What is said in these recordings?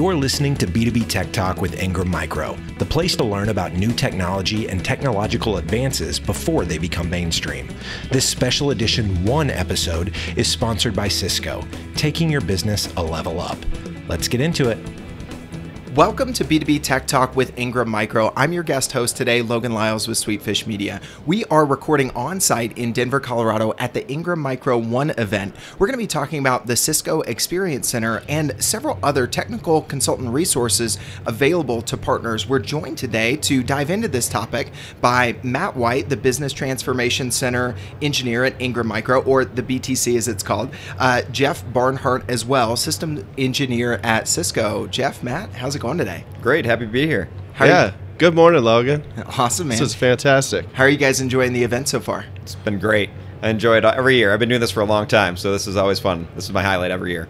You're listening to B2B Tech Talk with Ingram Micro, the place to learn about new technology and technological advances before they become mainstream. This special edition 1 episode is sponsored by Cisco, taking your business a level up. Let's get into it. Welcome to B2B Tech Talk with Ingram Micro. I'm your guest host today, Logan Lyles with Sweetfish Media. We are recording on site in Denver, Colorado at the Ingram Micro 1 event. We're going to be talking about the Cisco Experience Center and several other technical consultant resources available to partners. We're joined today to dive into this topic by Matt White, the Business Transformation Center engineer at Ingram Micro, or the BTC as it's called. Jeff Barnhart as well, system engineer at Cisco. Jeff, Matt, how's it going today? Great, happy to be here. Good morning, Logan. Awesome, man. This is fantastic. How are you guys enjoying the event so far? It's been great. I enjoy it every year. I've been doing this for a long time, so this is always fun. This is my highlight every year.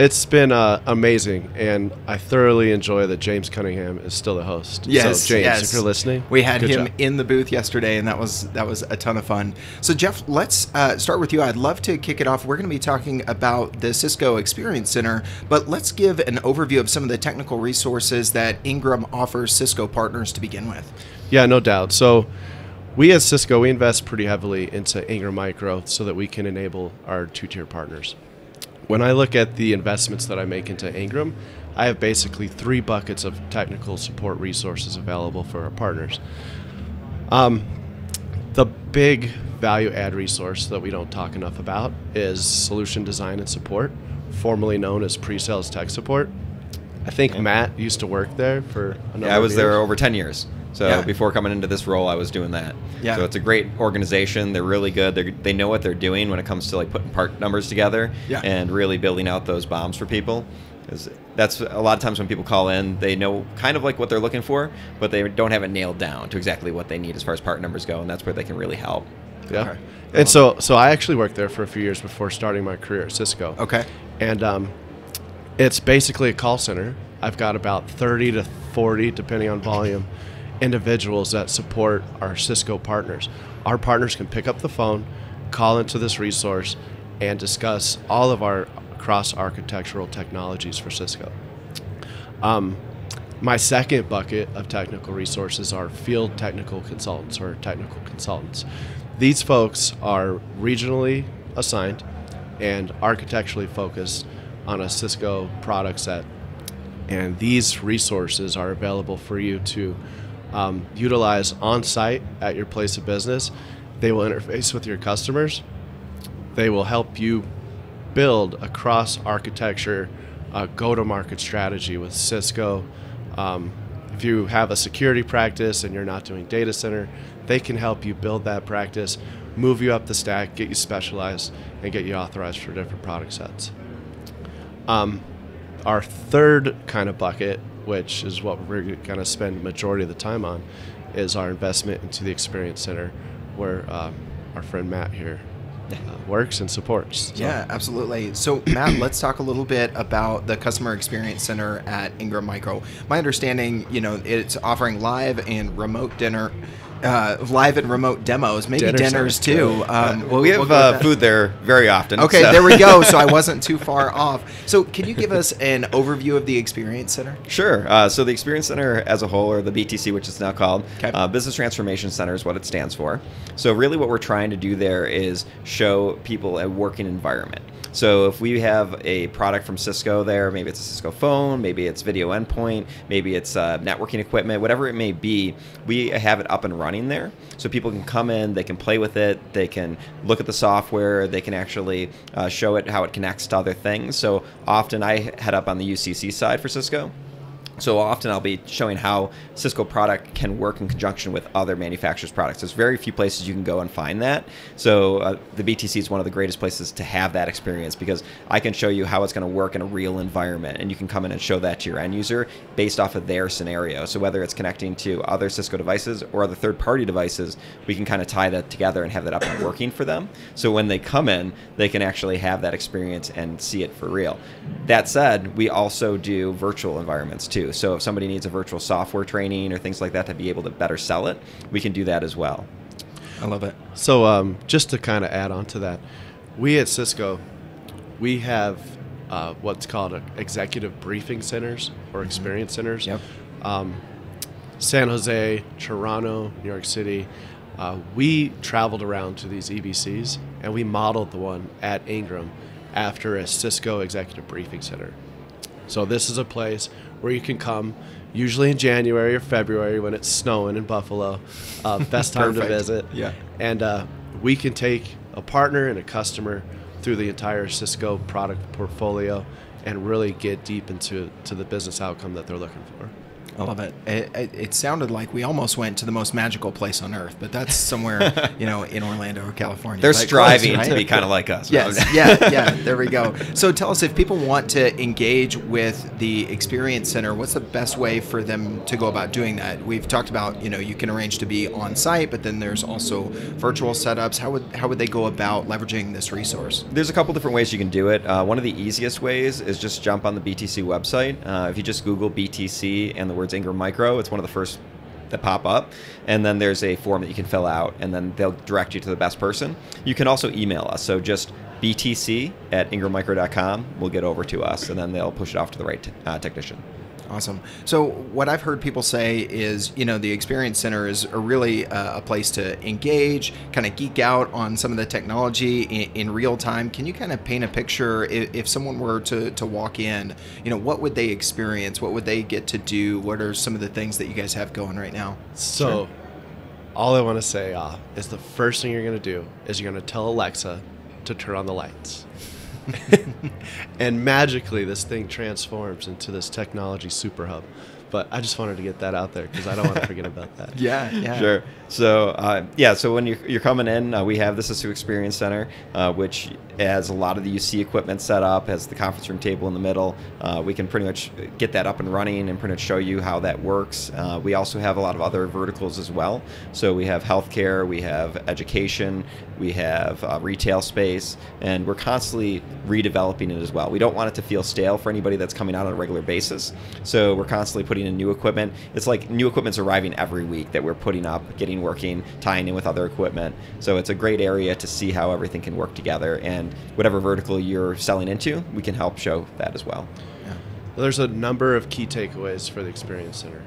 It's been amazing, and I thoroughly enjoy that James Cunningham is still the host. Yes, so James, if you're listening, we had him in the booth yesterday, and that was a ton of fun. So Jeff, let's start with you. I'd love to kick it off. We're going to be talking about the Cisco Experience Center, but let's give an overview of some of the technical resources that Ingram offers Cisco partners to begin with. Yeah, no doubt. So we at Cisco, we invest pretty heavily into Ingram Micro so that we can enable our two-tier partners. When I look at the investments that I make into Ingram, I have basically 3 buckets of technical support resources available for our partners. The big value add resource that we don't talk enough about is solution design and support, formerly known as pre-sales tech support. I think Matt used to work there for a number of years. I was there over 10 years. So before coming into this role, I was doing that. So it's a great organization. They're really good. They know what they're doing when it comes to like putting part numbers together and really building out those bombs for people. Because that's a lot of times when people call in, they know kind of like what they're looking for, but they don't have it nailed down to exactly what they need as far as part numbers go, and that's where they can really help. Yeah. Okay. And so I actually worked there for a few years before starting my career at Cisco. Okay. And it's basically a call center. I've got about 30 to 40, depending on volume, individuals that support our Cisco partners. Our partners can pick up the phone, call into this resource, and discuss all of our cross-architectural technologies for Cisco. My second bucket of technical resources are field technical consultants or technical consultants. These folks are regionally assigned and architecturally focused on a Cisco product set. And these resources are available for you to utilize on-site at your place of business. They will interface with your customers. They will help you build a cross-architecture go-to-market strategy with Cisco. If you have a security practice and you're not doing data center, they can help you build that practice, move you up the stack, get you specialized, and get you authorized for different product sets. Our third kind of bucket, which is what we're going to spend the majority of the time on, is our investment into the Experience Center, where our friend Matt here works and supports. So. Yeah, absolutely. So Matt, let's talk a little bit about the Customer Experience Center at Ingram Micro. My understanding, it's offering live and remote demos, maybe dinners too. Well, we have food there very often. Okay, so there we go. So I wasn't too far off. So can you give us an overview of the Experience Center? Sure. So the Experience Center as a whole, or the BTC, which it's now called, Business Transformation Center is what it stands for. So really what we're trying to do there is show people a working environment. So if we have a product from Cisco there, maybe it's a Cisco phone, maybe it's video endpoint, maybe it's networking equipment, whatever it may be, we have it up and running there. So people can come in, they can play with it, they can look at the software, they can actually show it how it connects to other things. So often I head up on the UCC side for Cisco. So often I'll be showing how Cisco product can work in conjunction with other manufacturers' products. There's very few places you can go and find that. So the BTC is one of the greatest places to have that experience, because I can show you how it's going to work in a real environment, and you can come in and show that to your end user based off of their scenario. So whether it's connecting to other Cisco devices or other third-party devices, we can kind of tie that together and have that up and working for them. So when they come in, they can actually have that experience and see it for real. That said, we also do virtual environments too. So if somebody needs a virtual software training or things like that to be able to better sell it, we can do that as well. I love it. So just to kind of add on to that, we at Cisco, we have what's called executive briefing centers or experience centers. Yep. San Jose, Toronto, New York City. We traveled around to these EBCs, and we modeled the one at Ingram after a Cisco executive briefing center. So this is a place where you can come, usually in January or February when it's snowing in Buffalo, best time to visit. Yeah. And we can take a partner and a customer through the entire Cisco product portfolio and really get deep into the business outcome that they're looking for. I love it. It sounded like we almost went to the most magical place on earth, but that's somewhere, you know, in Orlando or California. They're striving to be kind of like us. Yes, right? yeah, there we go. So tell us, if people want to engage with the Experience Center, what's the best way for them to go about doing that? We've talked about, you know, you can arrange to be on site, but then there's also virtual setups. How would they go about leveraging this resource? There's a couple different ways you can do it. One of the easiest ways is just jump on the BTC website. If you just Google BTC and the word Ingram Micro, it's one of the first that pop up, and then there's a form that you can fill out, and then they'll direct you to the best person. You can also email us, so just btc@ingrammicro.com will get over to us, and then they'll push it off to the right technician. Awesome. So what I've heard people say is, you know, the Experience Center is really a place to engage, kind of geek out on some of the technology in real time. Can you kind of paint a picture if someone were to walk in, you know, what would they experience? What would they get to do? What are some of the things that you guys have going right now? So sure. All I want to say is the first thing you're going to do is you're going to tell Alexa to turn on the lights. And magically this thing transforms into this technology super hub. But I just wanted to get that out there because I don't want to forget about that. Yeah. Sure. So, so when you're coming in, we have the Cisco Experience Center, which has a lot of the UC equipment set up, has the conference room table in the middle. We can pretty much get that up and running and pretty much show you how that works. We also have a lot of other verticals as well. So we have healthcare, we have education, we have retail space, and we're constantly redeveloping it as well. We don't want it to feel stale for anybody that's coming out on a regular basis. So we're constantly putting in new equipment. It's like new equipment's arriving every week that we're putting up, getting working, tying in with other equipment. So it's a great area to see how everything can work together, and whatever vertical you're selling into, we can help show that as well. Yeah. Well, there's a number of key takeaways for the Experience Center.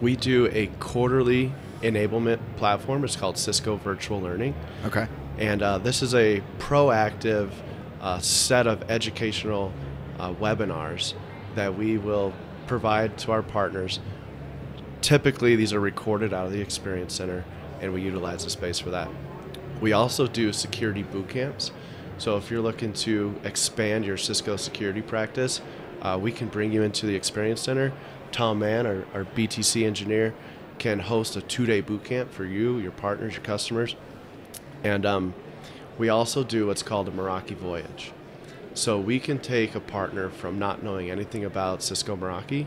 We do a quarterly enablement platform. It's called Cisco Virtual Learning. Okay. And this is a proactive set of educational webinars that we will provide to our partners. Typically, these are recorded out of the Experience Center, and we utilize the space for that. We also do security boot camps. So if you're looking to expand your Cisco security practice, we can bring you into the Experience Center. Tom Mann, our BTC engineer, can host a two-day boot camp for you, your partners, your customers. And we also do what's called a Meraki voyage. So we can take a partner from not knowing anything about Cisco Meraki,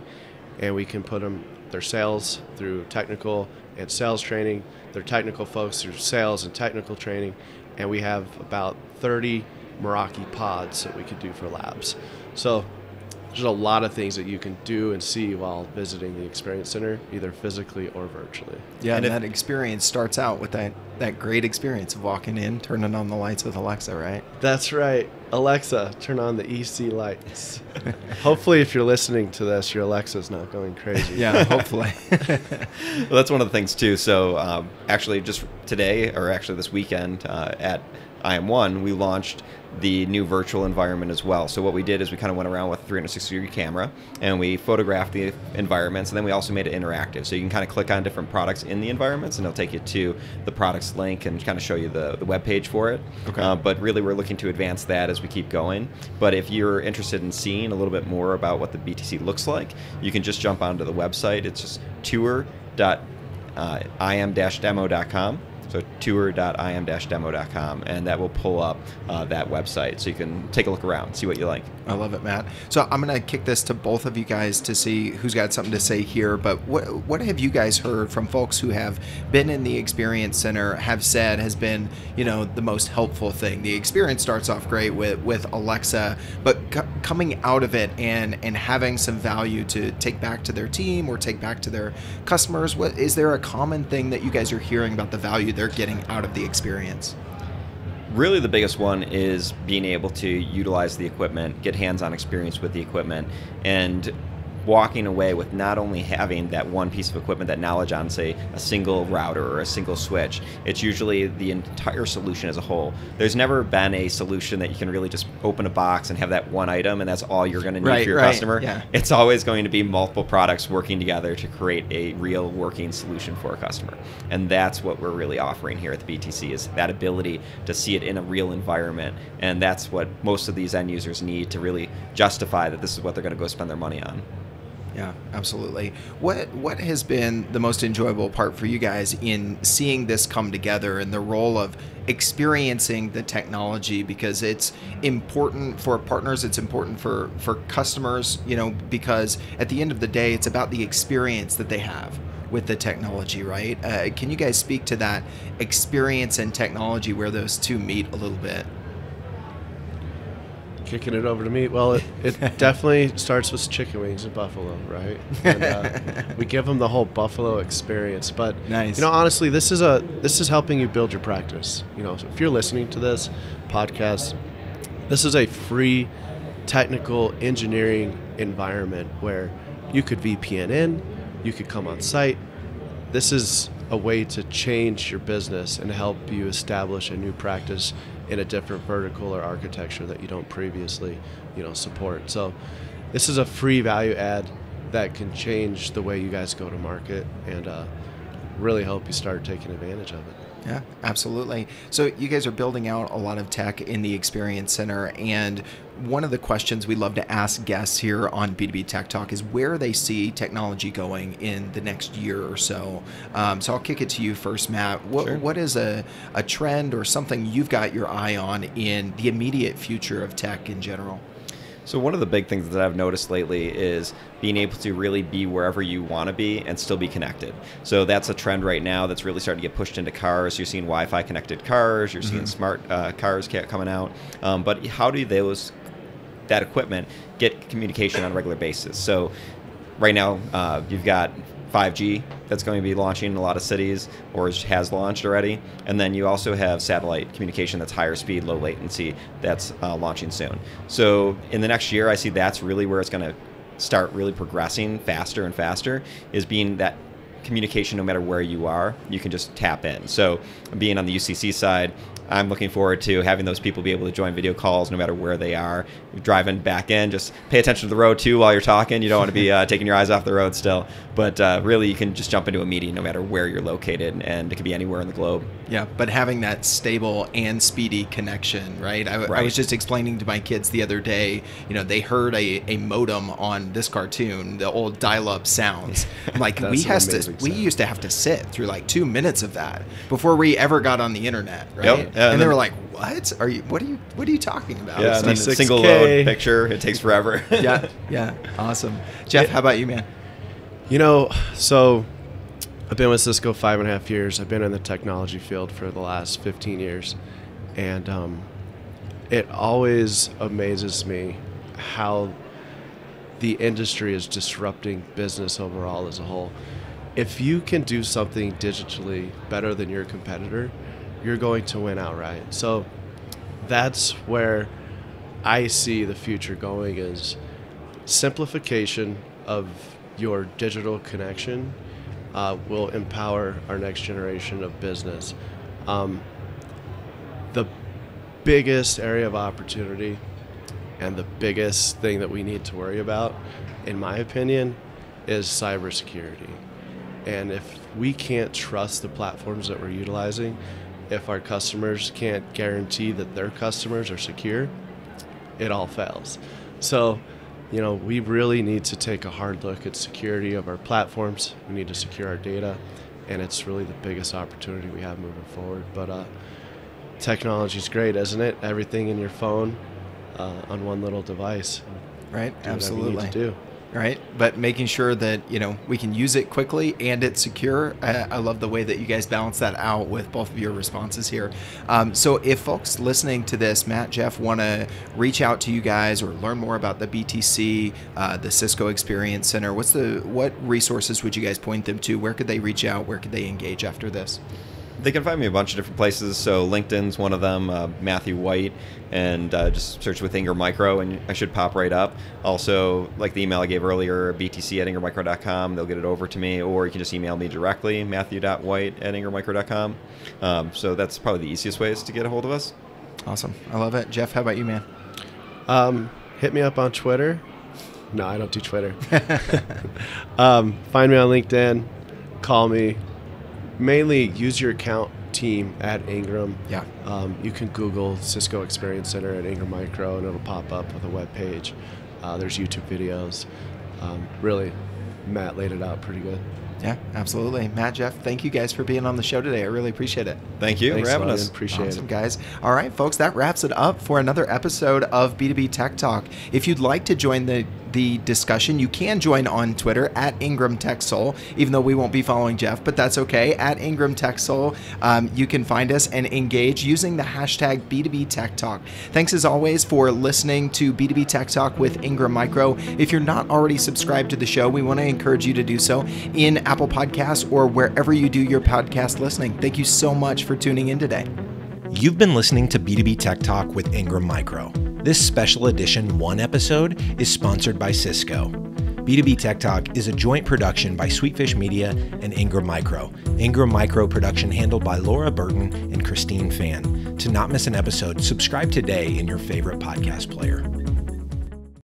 and we can put them, their sales through technical and sales training, their technical folks through sales and technical training, and we have about 30 Meraki pods that we could do for labs. So there's a lot of things that you can do and see while visiting the Experience Center, either physically or virtually. Yeah, and that experience starts out with that great experience of walking in, turning on the lights with Alexa, right? That's right. Alexa, turn on the EC lights. Hopefully, if you're listening to this, your Alexa's not going crazy. Yeah, hopefully. Well, that's one of the things, too. So actually, just today, or actually this weekend at IM1, we launched the new virtual environment as well. So what we did is we kind of went around with a 360-degree camera, and we photographed the environments, and then we also made it interactive. So you can kind of click on different products in the environments, and it'll take you to the products link and kind of show you the web page for it. Okay. But really, we're looking to advance that as we keep going. But if you're interested in seeing a little bit more about what the BTC looks like, you can just jump onto the website. It's just tour.im-demo.com. So tour.im-demo.com, and that will pull up that website, so you can take a look around, see what you like. I love it, Matt. So I'm going to kick this to both of you guys to see who's got something to say here, but what have you guys heard from folks who have been in the Experience Center, have said has been, you know, the most helpful thing? The experience starts off great with Alexa, but coming out of it and having some value to take back to their team or take back to their customers, is there a common thing that you guys are hearing about the value they're getting out of the experience? Really the biggest one is being able to utilize the equipment, get hands-on experience with the equipment, and walking away with not only having that one piece of equipment, that knowledge on, say, a single router or a single switch. It's usually the entire solution as a whole. There's never been a solution that you can really just open a box and have that one item and that's all you're going to need for your customer. Yeah. It's always going to be multiple products working together to create a real working solution for a customer. And that's what we're really offering here at the BTC, is that ability to see it in a real environment. And that's what most of these end users need to really justify that this is what they're going to go spend their money on. Yeah, absolutely. What has been the most enjoyable part for you guys in seeing this come together and the role of experiencing the technology? Because it's important for partners, it's important for customers, you know, because at the end of the day, it's about the experience that they have with the technology, right? Can you guys speak to that experience and technology, where those two meet a little bit? Kicking it over to me. Well, it definitely starts with chicken wings and buffalo, right? And, we give them the whole buffalo experience. But nice. You know, honestly, this is helping you build your practice. You know, so if you're listening to this podcast, this is a free technical engineering environment where you could VPN in, you could come on site. This is a way to change your business and help you establish a new practice in a different vertical or architecture that you don't previously, you know, support. So this is a free value add that can change the way you guys go to market and really help you start taking advantage of it. Yeah, absolutely. So you guys are building out a lot of tech in the Experience Center, and one of the questions we love to ask guests here on B2B Tech Talk is where they see technology going in the next year or so. So I'll kick it to you first, Matt. What is a trend or something you've got your eye on in the immediate future of tech in general? So one of the big things that I've noticed lately is being able to really be wherever you want to be and still be connected. So that's a trend right now that's really starting to get pushed into cars. You're seeing Wi-Fi connected cars. You're seeing smart cars coming out. But how do that equipment get communication on a regular basis? So right now you've got 5G that's going to be launching in a lot of cities, or has launched already. And then you also have satellite communication that's higher speed, low latency, that's launching soon. So in the next year, I see that's really where it's going to start really progressing faster and faster, is being that communication no matter where you are, you can just tap in. So being on the UCC side, I'm looking forward to having those people be able to join video calls no matter where they are. You're driving back in, just pay attention to the road too while you're talking. You don't want to be taking your eyes off the road still. But really, you can just jump into a meeting no matter where you're located, and it could be anywhere in the globe. Yeah, but having that stable and speedy connection, right? I was just explaining to my kids the other day, you know, they heard a modem on this cartoon, the old dial-up sounds. I'm like, we used to have to sit through like 2 minutes of that before we ever got on the internet, right? Yep. And they were like, what are you talking about? Yeah, and a single load picture, it takes forever. yeah, awesome. Jeff, how about you, man? You know, so I've been with Cisco 5.5 years. I've been in the technology field for the last 15 years. And it always amazes me how the industry is disrupting business overall as a whole. If you can do something digitally better than your competitor, you're going to win outright. So that's where I see the future going, is simplification of your digital connection will empower our next generation of business. The biggest area of opportunity and the biggest thing that we need to worry about, in my opinion, is cybersecurity. And if we can't trust the platforms that we're utilizing, if our customers can't guarantee that their customers are secure, it all fails. So, you know, we really need to take a hard look at security of our platforms. We need to secure our data, and it's really the biggest opportunity we have moving forward. But technology's great, isn't it? Everything in your phone on one little device. Right, absolutely. Whatever you need to do. Right, but making sure that, you know, we can use it quickly and it's secure. I love the way that you guys balance that out with both of your responses here. So if folks listening to this, Matt, Jeff, want to reach out to you guys or learn more about the BTC, the Cisco Experience Center, what resources would you guys point them to? Where could they reach out? Where could they engage after this? They can find me a bunch of different places. So LinkedIn's one of them, Matthew White, and just search with Ingram Micro and I should pop right up. Also, like the email I gave earlier, btc@ingrammicro.com, they'll get it over to me, or you can just email me directly, matthew.white@ingrammicro.com. So that's probably the easiest ways to get a hold of us. Awesome. I love it. Jeff, how about you, man? Hit me up on Twitter. No, I don't do Twitter. Find me on LinkedIn. Call me. Mainly use your account team at Ingram. Yeah. You can Google Cisco Experience Center at Ingram Micro and it'll pop up with a web page. There's YouTube videos. Really, Matt laid it out pretty good. Yeah, absolutely. Matt, Jeff, thank you guys for being on the show today. I really appreciate it. Thank you for having us. Appreciate it, guys. All right, folks, that wraps it up for another episode of B2B Tech Talk. If you'd like to join the discussion, you can join on Twitter at Ingram TechSoul, even though we won't be following Jeff, but that's okay. At Ingram TechSoul, you can find us and engage using the hashtag B2B Tech Talk. Thanks as always for listening to B2B Tech Talk with Ingram Micro. If you're not already subscribed to the show, we want to encourage you to do so in Apple Podcasts or wherever you do your podcast listening. Thank you so much for tuning in today. You've been listening to B2B Tech Talk with Ingram Micro. This special edition 1 episode is sponsored by Cisco. B2B Tech Talk is a joint production by Sweetfish Media and Ingram Micro. Ingram Micro production handled by Laura Burton and Christine Phan. To not miss an episode, subscribe today in your favorite podcast player.